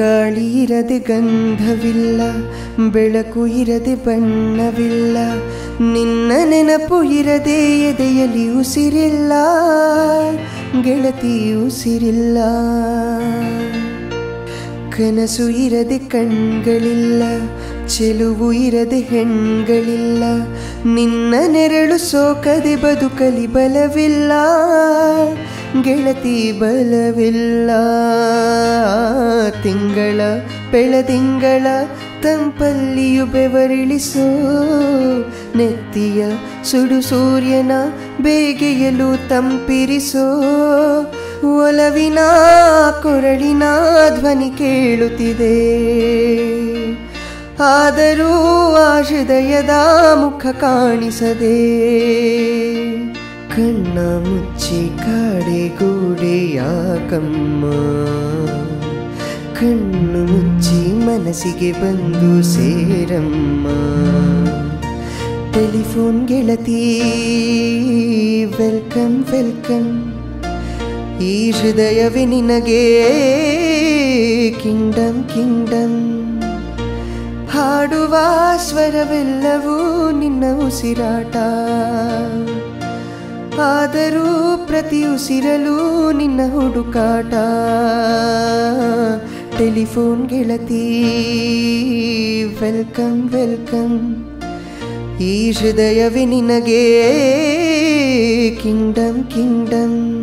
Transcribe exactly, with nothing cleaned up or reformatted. ಗಾಳಿ ಇರದೆ ಗಂಧವಿಲ್ಲ, ಬೆಳಕು ಇರದೆ ಬಣ್ಣವಿಲ್ಲ, ನಿನ್ನ ನೆನಪು ಇರದೆ ಎದೆಯಲ್ಲಿ ಉಸಿರಿಲ್ಲ ಗೆಳತಿ ಉಸಿರಿಲ್ಲ. ಕನಸು ಇರದೆ ಕಣ್ಗಳಿಲ್ಲ, ಚೆಲುವು ಇರದೆ ಹೆಣ್ಗಳಿಲ್ಲ, ನಿನ್ನ ನೆರಳು ಸೋಕದೆ ಬದುಕಲಿ ಬಲವಿಲ್ಲ ಗೆಳತಿ ಬಲವಿಲ್ಲ. ತಿಂಗಳ ಬೆಳದಿಂಗಳ ತಂಪಲ್ಲಿಯು ಬೆವರಿಳಿಸೋ ನೆತ್ತಿಯ ಸುಡು ಸೂರ್ಯನ ಬೇಗೆಯಲು ತಂಪಿರಿಸೋ, ಒಲವಿನ ಕೊರಳಿನ ಧ್ವನಿ ಕೇಳುತ್ತಿದೆ ಆದರೂ ಆ ಹೃದಯದ ಮುಖ ಕಾಣಿಸದೆ. ಕಣ್ಣ ಮುಚ್ಚಿ ಕಾಡೆ ಗೋಡೆಯಾಕಮ್ಮ, ಕಣ್ಣು ಮುಚ್ಚಿ ಮನಸ್ಸಿಗೆ ಬಂದು ಸೇರಮ್ಮ. ಟೆಲಿಫೋನ್ ಗೆಳತಿ ವೆಲ್ಕಮ್ ವೆಲ್ಕಮ್, ಈ ಹೃದಯವೇ ನಿನಗೆ ಕಿಂಗ್ಡಮ್ ಕಿಂಗ್ಡಮ್. ಹಾಡುವ ಸ್ವರವೆಲ್ಲವೂ ನಿನ್ನ ಉಸಿರಾಟ, ಆದರೂ ಪ್ರತಿ ಉಸಿರಲೂ ನಿನ್ನ ಹುಡುಕಾಟ. ಟೆಲಿಫೋನ್ ಗೆಳತಿ ವೆಲ್ಕಮ್ ವೆಲ್ಕಮ್, ಈ ಹೃದಯವೇ ನಿನಗೆ ಕಿಂಗ್ಡಮ್ ಕಿಂಗ್ಡಮ್.